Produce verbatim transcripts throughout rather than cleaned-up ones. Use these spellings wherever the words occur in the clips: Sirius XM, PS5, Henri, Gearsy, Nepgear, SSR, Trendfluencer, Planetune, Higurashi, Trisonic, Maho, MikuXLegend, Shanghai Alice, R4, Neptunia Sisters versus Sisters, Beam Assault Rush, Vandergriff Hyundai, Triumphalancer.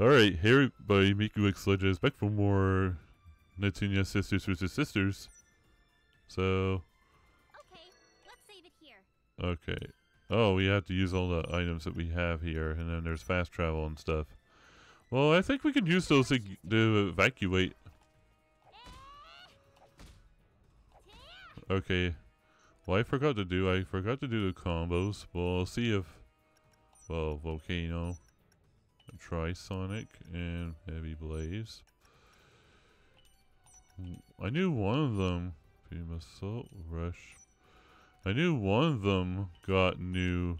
Alright, hey everybody, MikuXLegend is back for more Neptunia Sisters versus Sisters. So... Okay, let's save it here. Okay. Oh, we have to use all the items that we have here, and then there's fast travel and stuff. Well, I think we can use those to, to evacuate. Okay. Well, I forgot to do, I forgot to do the combos. Well, I'll see if... Well, Volcano... Trisonic and Heavy Blaze. I knew one of them. Beam Assault Rush. I knew one of them got new.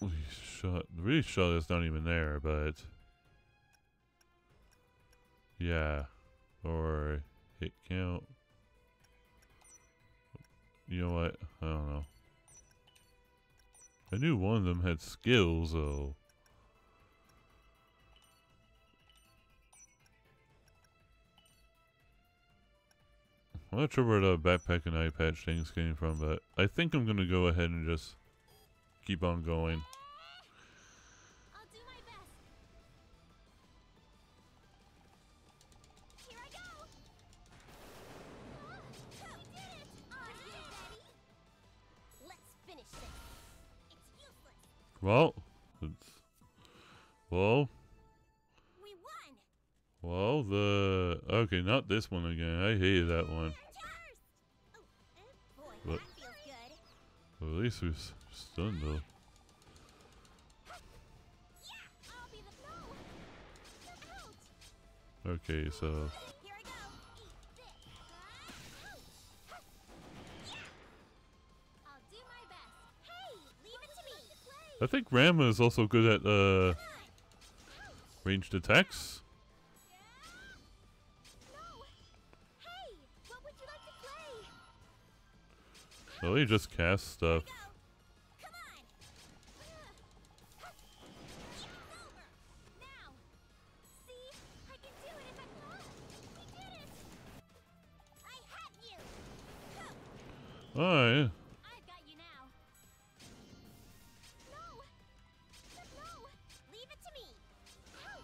Holy shot. The really shot is not even there, but. Yeah. Or hit count. You know what? I don't know. I knew one of them had skills, though. I'm not sure where the backpack and eye patch things came from, but I think I'm gonna go ahead and just keep on going. I'll do my best. Here I go. Ah, we did it. Are you ready? Let's finish this. Well, it's, well, we won. Well, the okay, not this one again. I hated that one. Oh, boy, but, that feels good. But at least we're stunned though. Yeah, I'll be the flow. Out. Okay, so. Here I go. Eat this. Out. Yeah. I'll do my best. Hey, leave it to me. I think Rama is also good at uh, ranged attacks. Well, he just casts stuff. Alright.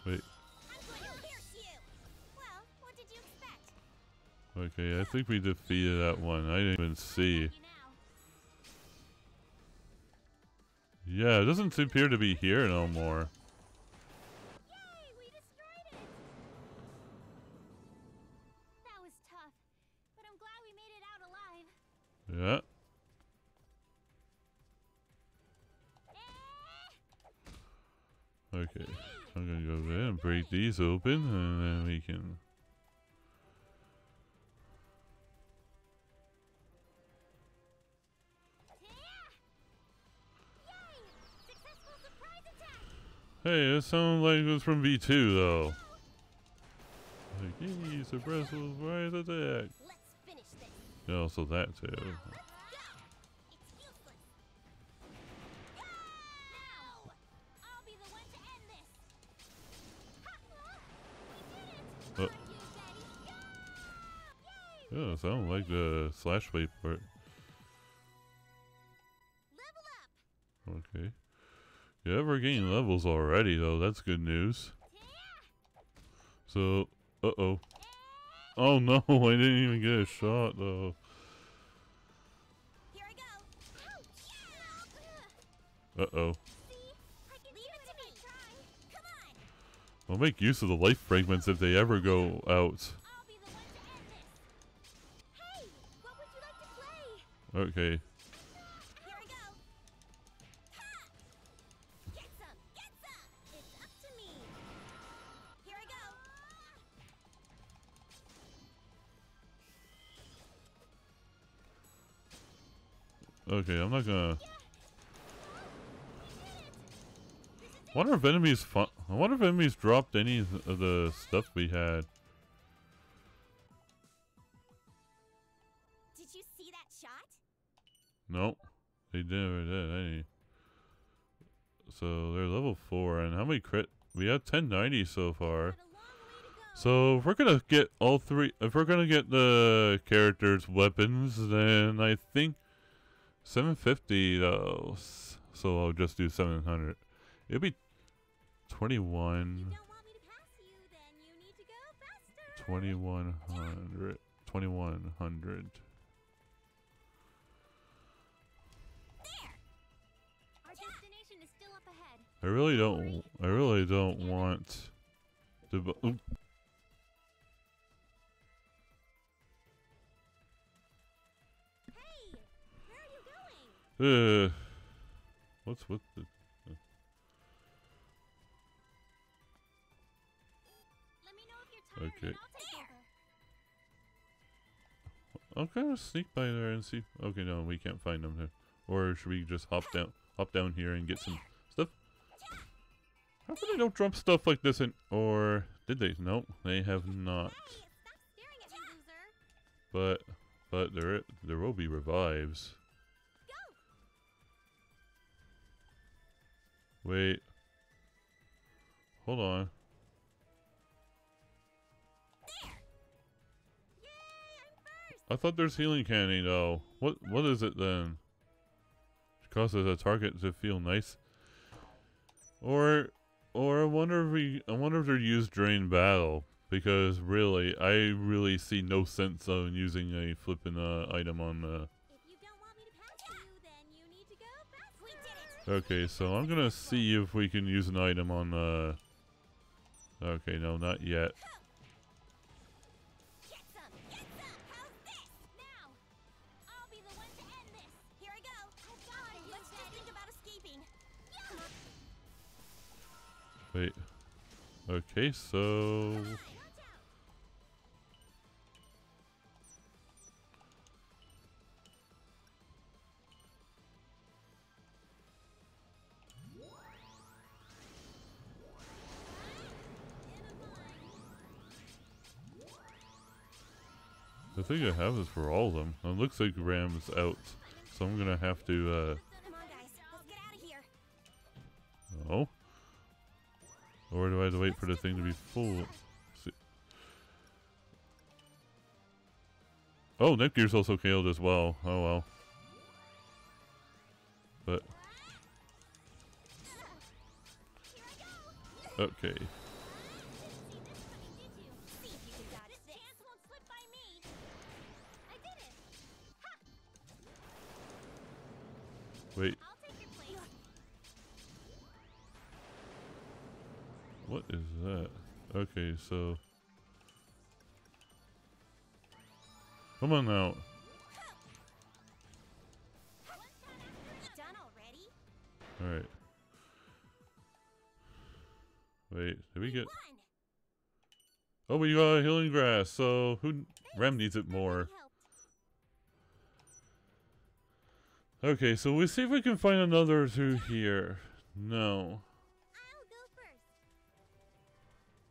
Wait. I'm going to pierce you. Well, what did you expect? Okay, I think we defeated that one. I didn't even see. Yeah, it doesn't appear to be here no more. Yay, we destroyed it. That was tough, but I'm glad we made it out alive. Yeah. Okay, I'm gonna go there and break these open, and then we can... Hey, that sounds like it was from V two, though. Like, yay, surprise, surprise attack! And also that, too. Oh. Yeah, it sounded like the slash blade part. Level up. Okay. Yeah, we're gaining levels already though, that's good news. So, uh-oh. Oh no, I didn't even get a shot though. Uh-oh. I'll make use of the life fragments if they ever go out. I'll be the one to end this. Hey, what would you like to play? Okay. Here we go. Ha! Get some, get some. It's up to me. Here we go. Okay, I'm not gonna. I wonder if enemies fun I wonder if enemies dropped any of the stuff we had. Did you see that shot? Nope. They never did any. So they're level four, and how many crit we have ten ninety so far. So if we're gonna get all three if we're gonna get the characters' weapons, then I think seven fifty though, so I'll just do seven hundred. It'd be twenty-one. twenty-one hundred. twenty-one hundred. I really don't. I really don't want to. Oop. Hey, where are you going? Uh, what's with the? Uh. Let me know if you're tired. Okay. And I'll take over. I'm gonna sneak by there and see. Okay, no, we can't find them here. Or should we just hop down, hop down here and get some? How come they don't drop stuff like this in, or did they? Nope, they have not. But, but there, there will be revives. Wait. Hold on. I thought there's healing candy though. What, what is it then? It causes a target to feel nice. Or... Or I wonder if we, I wonder if they're used during battle, because really, I really see no sense of using a flipping uh, item on the. Okay, so I'm gonna see if we can use an item on the. Okay, no, not yet. Wait. Okay, so... I think I have this for all of them. It looks like Ram's out, so I'm gonna have to, uh... Come on, guys. Let's get out of here. Oh? Or do I have to wait for the thing to be full? Oh, Netgear's also killed as well. Oh well. But okay. Wait. What is that? Okay, so... Come on now. Alright. Wait, did we get... Oh, we got a healing grass, so who... Rem needs it more. Okay, so we'll see if we can find another two here. No.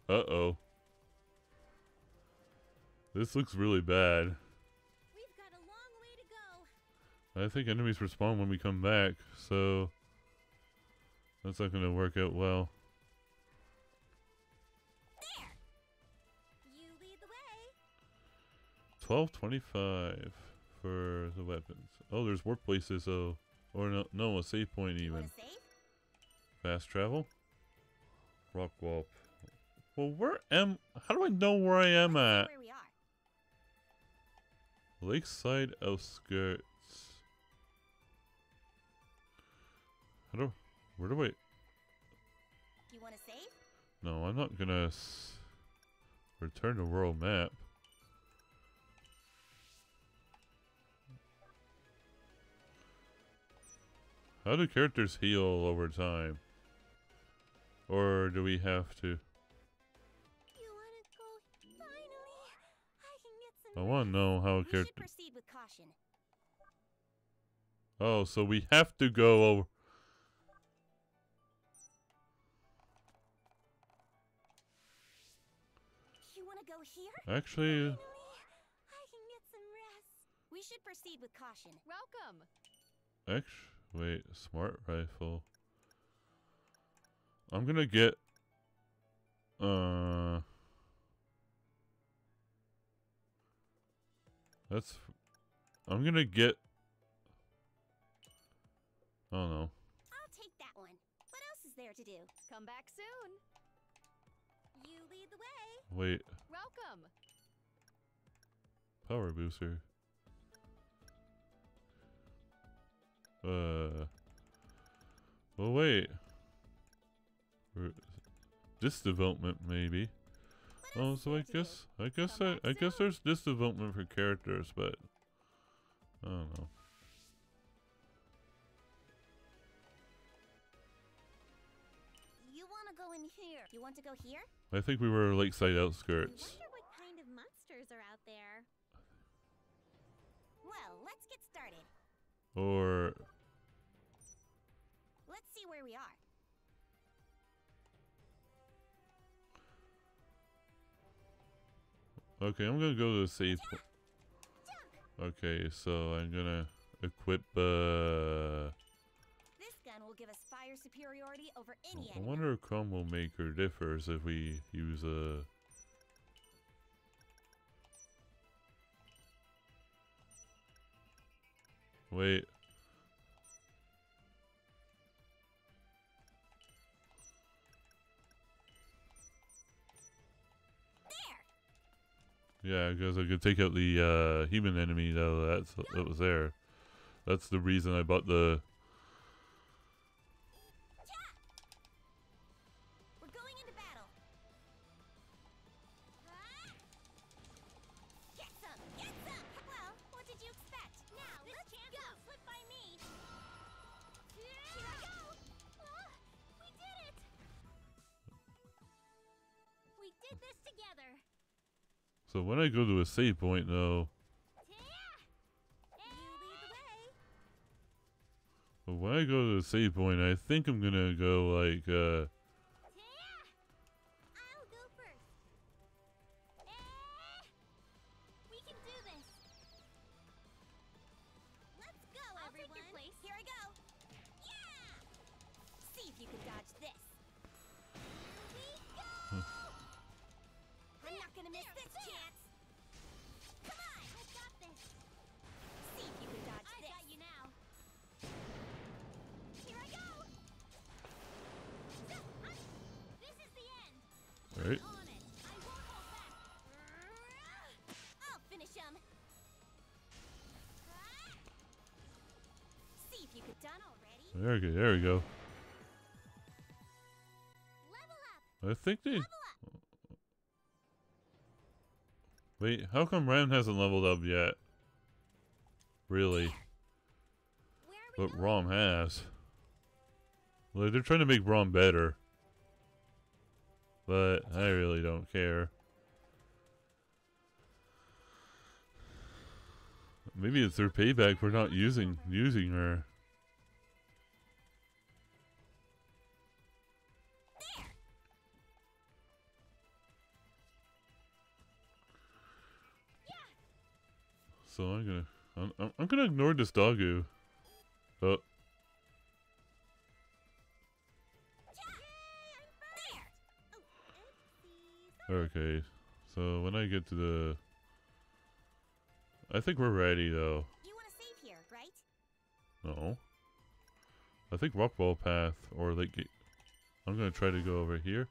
Uh-oh. This looks really bad. We've got a long way to go. I think enemies respawn when we come back, so... That's not gonna work out well. There. You lead the way. twelve twenty-five for the weapons. Oh, there's warp places, so... Or no, no, a save point even. Save? Fast travel? Rock warp. Well, where am... How do I know where I am at? Where we are. Lakeside Outskirts. How do... Where do I... You wanna save? No, I'm not gonna... S return to world map. How do characters heal over time? Or do we have to... I want to know how a character... Proceed with caution. Oh, so we have to go over... You want to go here? Actually... Finally, I can get some rest. We should proceed with caution. Welcome. Actually, wait, smart rifle. I'm gonna get... Uh... That's... I'm gonna get... I don't know. I'll take that one. What else is there to do. Come back soon. You lead the way. Wait. Welcome. Power booster. Uh. Well, wait. We're, this development maybe. Oh, so I guess I guess I I guess there's this development for characters, but I don't know. You want to go in here? You want to go here? I think we were Lakeside Outskirts. I wonder what kind of monsters are out there. Well, let's get started. Or let's see where we are. Okay, I'm gonna go to the safe. Okay, so I'm gonna equip. Uh, this gun will give us fire superiority over any. I wonder if combo maker differs if we use a. Uh, wait. Yeah, because I could take out the uh, human enemy though that's that was there. That's the reason I bought the. We're going into battle. Get some, get some. Well, what did you expect? Now this chance will slip by me. Here I go. Oh, we did it. We did this together. So when I go to a save point, though, but when I go to a save point, I think I'm gonna go like. Uh, I'll go first. We can do this. Let's go, everyone. Here I go. Yeah. See if you can dodge this. Here we go. I'm not gonna miss this chance. Come on, I got this. See if you can dodge this. I got you now. Here I go. This is the end. All right. On it. I won't hold back. I'll finish him. See if you could done already. There we go. There we go. Level up. I think they. Wait, how come Ram hasn't leveled up yet? Really? But going? Rom has. Well, they're trying to make Rom better. But I really don't care. Maybe it's their payback for not using using her. So I'm gonna, I'm, I'm, I'm gonna ignore this doggo. Oh. Okay. So when I get to the, I think we're ready though. You want to save here, right? No. I think Rockball Path or Lake Gate. I'm gonna try to go over here.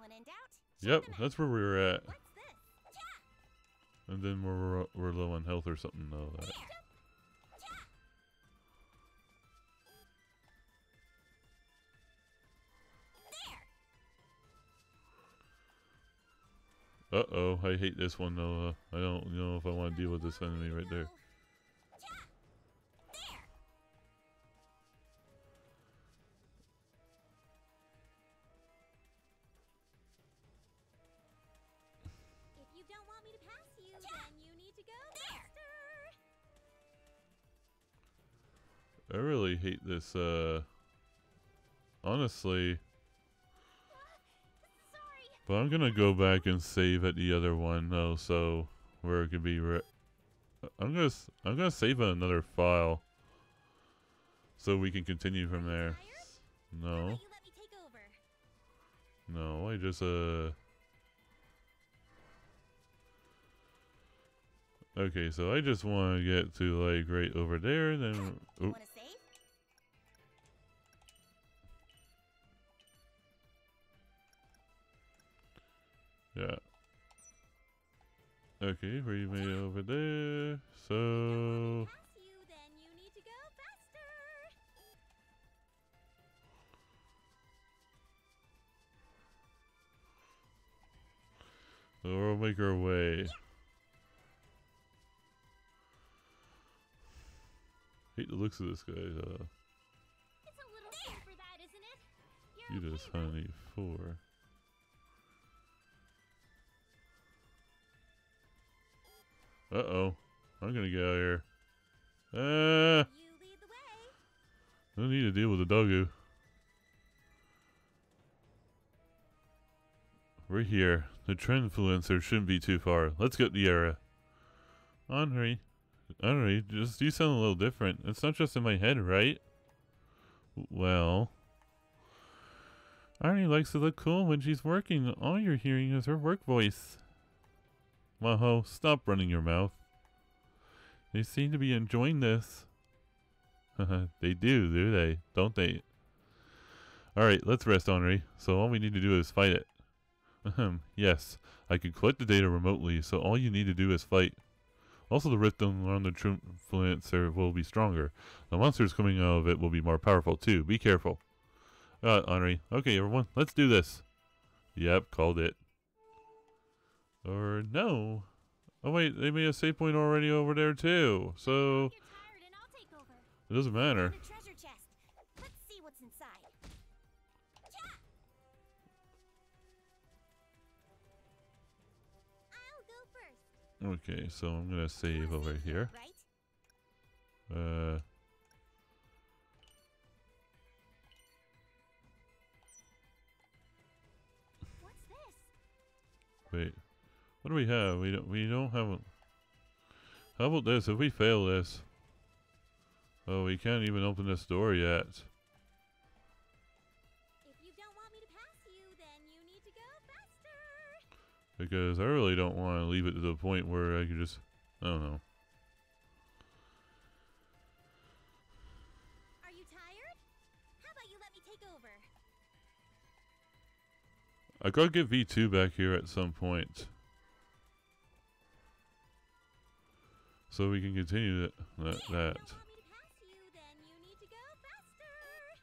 When in doubt, yep, that's where we were at. What's And then we're, we're low on health or something, though. That. Uh-oh, I hate this one, though. Uh, I don't know if I want to deal with this enemy right there. I really hate this, uh, honestly, but I'm gonna go back and save at the other one though, so where it could be, re I'm gonna, I'm gonna save on another file, so we can continue from there. No, no, I just, uh, okay, so I just wanna get to like right over there, then, oops. Yeah. Okay, we made it over there. So you, then you need to go faster. So we'll make our way. Hate the looks of this guy. Uh, it's a little there. For that, isn't it? You're you just okay, honey though. Four. Uh oh, I'm gonna get out of here. Uh, you lead the way. I don't need to deal with the doggo. We're here. The trend influencer shouldn't be too far. Let's get the era. Henri, Henri, just you sound a little different. It's not just in my head, right? Well, Henri likes to look cool when she's working. All you're hearing is her work voice. Maho, stop running your mouth. They seem to be enjoying this. They do, do they? Don't they? Alright, let's rest, Henri. So all we need to do is fight it. Yes, I can collect the data remotely, so all you need to do is fight. Also, the rhythm around the Triumphalancer will be stronger. The monsters coming out of it will be more powerful, too. Be careful. Uh, Henri. Okay, everyone, let's do this. Yep, called it. Or no. Oh wait, they made a save point already over there too. So you're tired and I'll take over. It doesn't matter. Treasure chest. Let's see what's inside. Yeah! I'll go first. Okay, so I'm gonna save over here. Right? Uh What's this? Wait. What do we have? We don't. We don't have. A, how about this? If we fail this, oh, we can't even open this door yet. If you don't want me to pass you, then you need to go faster. Because I really don't want to leave it to the point where I could just. I don't know. Are you tired? How about you let me take over? I gotta get V two back here at some point. So we can continue that. that, that. If you don't want me to pass you, then you need to go faster.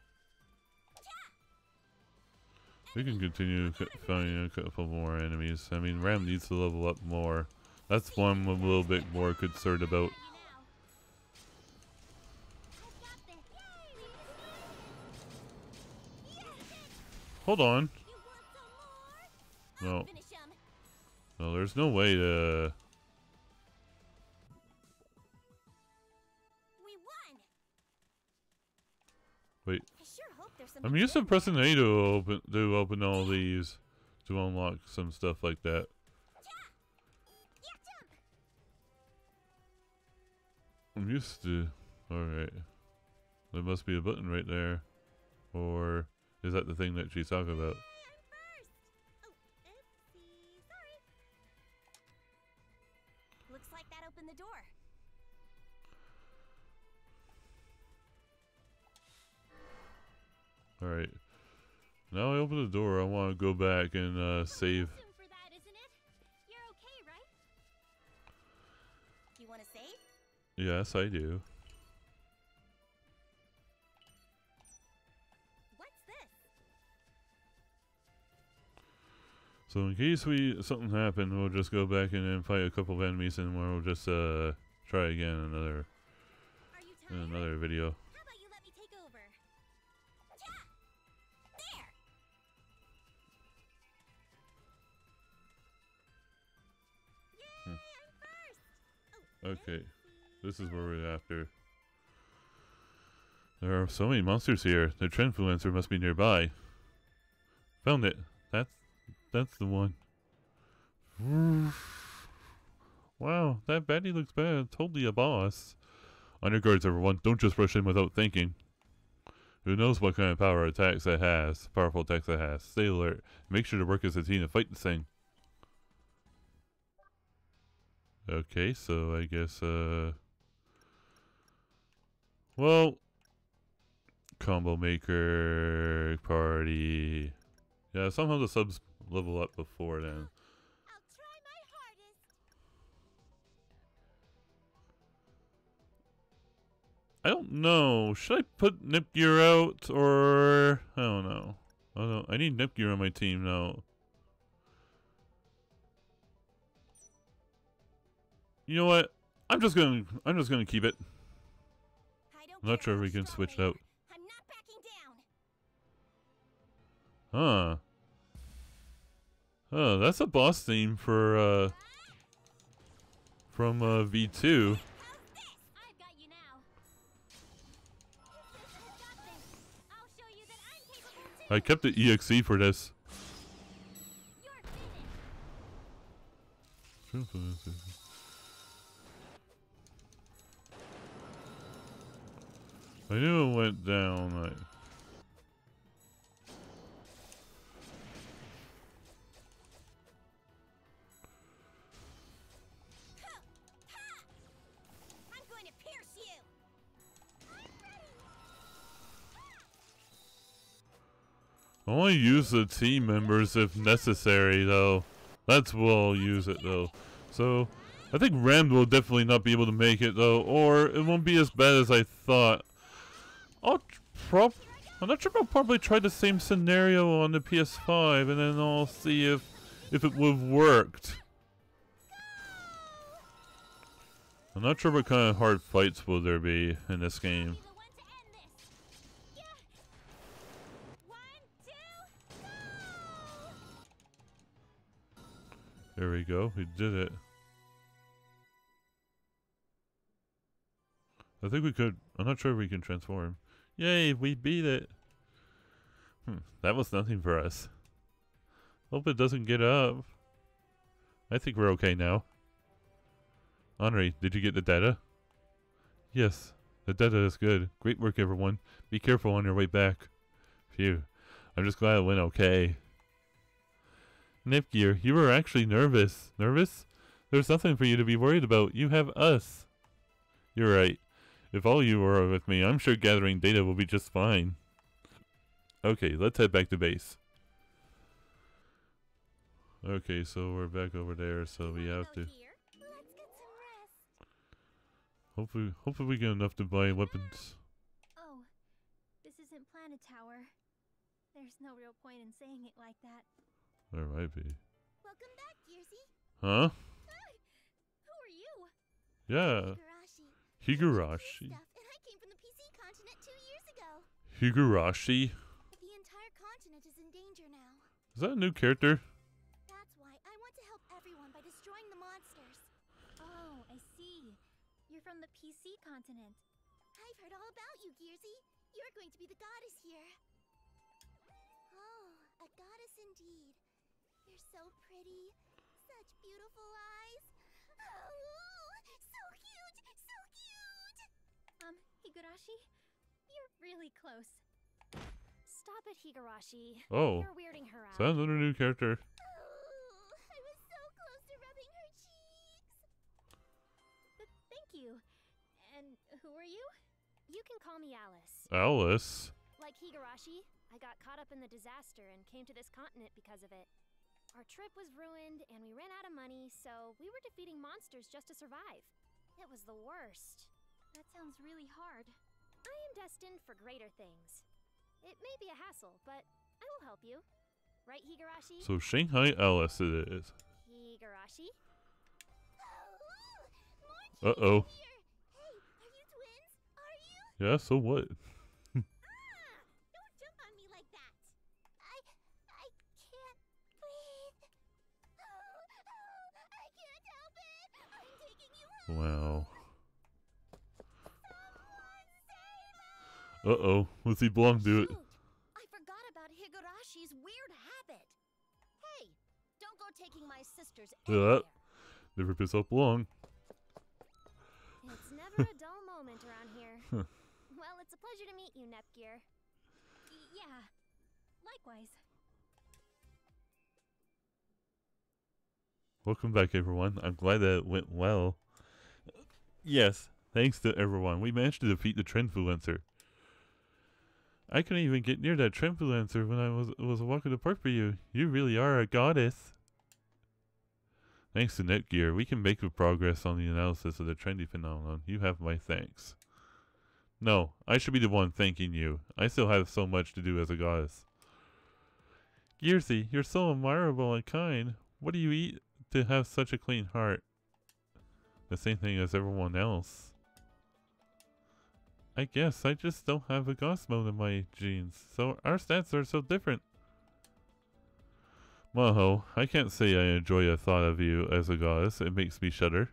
Yeah. We can continue finding a couple more enemies. I mean, Ram needs to level up more. That's one I'm a little bit more concerned about. Hold on. No. No, there's no way to. Wait, I sure hope there's I'm used to pressing A to open, to open all these, to unlock some stuff like that. Yeah. Yeah, jump. I'm used to, alright, there must be a button right there, or is that the thing that she's talking about? Hey, I'm first. Oh, oopsie, sorry. Looks like that opened the door. Alright, now I open the door, I want to go back and uh, save. Soon for that, isn't it? You're okay, right? You want to save? Yes, I do. What's this? So in case we something happened, we'll just go back and then fight a couple of enemies and we'll just uh, try again in another, in another video. Okay, this is where we're after. There are so many monsters here. The Trendfluencer must be nearby. Found it. That's that's the one. Wow, that baddie looks bad. Totally a boss. On your guards, everyone. Don't just rush in without thinking. Who knows what kind of power attacks that has? Powerful attacks that has. Stay alert. Make sure to work as a team and fight this thing. Okay, so I guess, uh... well... Combo Maker... Party... Yeah, somehow the subs level up before then. I don't know. Should I put Nepgear out, or I don't know. I don't know. I need Nepgear on my team now. You know what? I'm just gonna I'm just gonna keep it. I'm not sure if we can switch it out. I'm not backing down. Huh. Oh, that's a boss theme for uh from uh V two. I kept the E X E for this. I knew it went down. I... I'm going to pierce you. I only use the team members if necessary, though. That's where I'll use it, though. So, I think Rand will definitely not be able to make it, though, or it won't be as bad as I thought. I'll prob- I'm not sure if I'll probably try the same scenario on the P S five, and then I'll see if if it would've worked. I'm not sure what kind of hard fights will there be in this game. There we go, we did it. I think we could, I'm not sure if we can transform. Yay, we beat it! Hmm, that was nothing for us. Hope it doesn't get up. I think we're okay now. Henri, did you get the data? Yes, the data is good. Great work, everyone. Be careful on your way back. Phew, I'm just glad it went okay. Nepgear, you were actually nervous. Nervous? There's nothing for you to be worried about. You have us. You're right. If all you were with me, I'm sure gathering data will be just fine. Okay, let's head back to base. Okay, so we're back over there, so we have to... Hopefully, hopefully we get enough to buy weapons. Oh, this isn't Planet Tower. There's no real point in saying it like that. There might be. Welcome back, Gearsy. Huh? Ah, who are you? Yeah. Higurashi. Higurashi. Stuff, and I came from the P C continent two years ago. Higurashi. The entire continent is in danger now. Is that a new character? That's why I want to help everyone by destroying the monsters. Oh, I see. You're from the P C continent. I've heard all about you, Gearsy. You're going to be the goddess here. Oh, a goddess indeed. You're so pretty, such beautiful eyes. Oh, so cute, so cute. Um, Higurashi, you're really close. Stop it, Higurashi. Oh, you're weirding her out. Sounds like a new character. Oh, I was so close to rubbing her cheeks. But thank you. And who are you? You can call me Alice. Alice. Like Higurashi, I got caught up in the disaster and came to this continent because of it. Our trip was ruined, and we ran out of money, so we were defeating monsters just to survive. It was the worst. That sounds really hard. I am destined for greater things. It may be a hassle, but I will help you. Right, Higurashi? So Shanghai Alice it is. Higurashi? Uh-oh. Hey, are you twins? Are you? Yeah, so what? Wow. Uh-oh. Let's see Blom do it. I forgot about Higurashi's weird habit. Hey, don't go taking my sister's air. Never piss off Blom. It's never a dull moment around here. Well, it's a pleasure to meet you, Nepgear. Yeah, likewise. Welcome back, everyone. I'm glad that it went well. Yes, thanks to everyone. We managed to defeat the Trendfluencer. I couldn't even get near that Trendfluencer when I was was walking the park for you. You really are a goddess. Thanks to Netgear, we can make good progress on the analysis of the trendy phenomenon. You have my thanks. No, I should be the one thanking you. I still have so much to do as a goddess. Gearsy, you're so admirable and kind. What do you eat to have such a clean heart? The same thing as everyone else. I guess I just don't have a goss mode in my genes, so our stats are so different. Maho, I can't say I enjoy a thought of you as a goddess. It makes me shudder.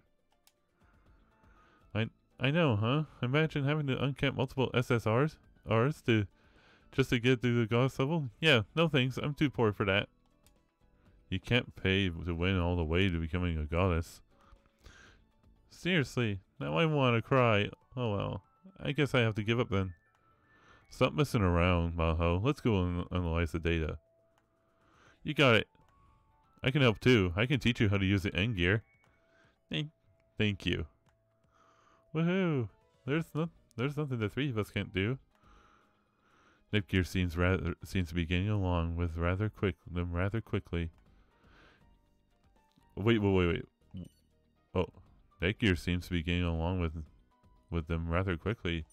I I know, huh? Imagine having to uncamp multiple S S Rs Rs to just to get through the goddess level? Yeah, no thanks. I'm too poor for that. You can't pay to win all the way to becoming a goddess. Seriously, now I want to cry. Oh well, I guess I have to give up then. Stop messing around, Maho. Let's go and analyze the data. You got it. I can help too. I can teach you how to use the end gear. Thank, thank you. Woohoo! There's no, there's nothing the three of us can't do. Nepgear seems rather seems to be getting along with rather quick them rather quickly. Wait, wait, wait, wait. Oh, Nepgear seems to be getting along with with them rather quickly.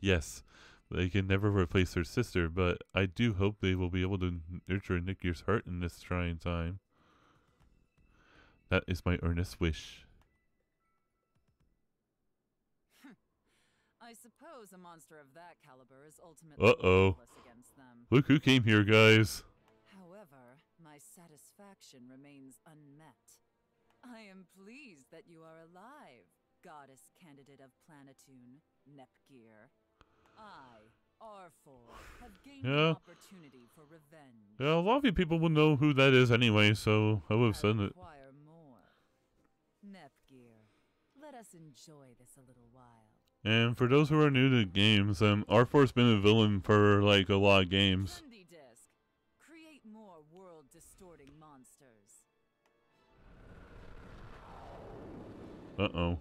Yes, they can never replace their sister, but I do hope they will be able to nurture Nepgear's heart in this trying time. That is my earnest wish. I suppose a monster of that caliber is ultimately Uh-oh. Helpless against them. Look who came here, guys. However, my satisfaction remains unmet. I am pleased that you are alive, goddess candidate of Planetune, Nepgear. I, R four, have gained yeah. an opportunity for revenge. Yeah, a lot of you people will know who that is anyway, so I would have said it. More. Nepgear, let us enjoy this a little while. And for those who are new to games, um, R four's been a villain for like a lot of games. Disc. Create more world-distorting monsters. Uh-oh.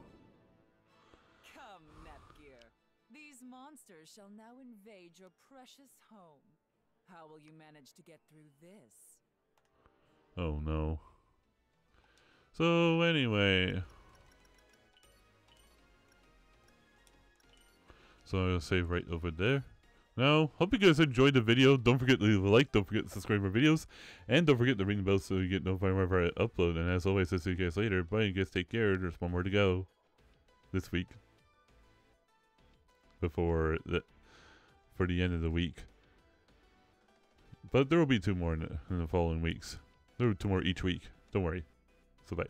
Come, Nepgear. These monsters shall now invade your precious home. How will you manage to get through this? Oh no. So anyway. So I'll save right over there. Now, hope you guys enjoyed the video. Don't forget to leave a like, don't forget to subscribe for videos, and don't forget to ring the bell so you get notified whenever I upload. And as always, I'll see you guys later. Bye, you guys take care. There's one more to go this week before the for the end of the week. But there will be two more in the, in the following weeks. There will be two more each week. Don't worry. So bye.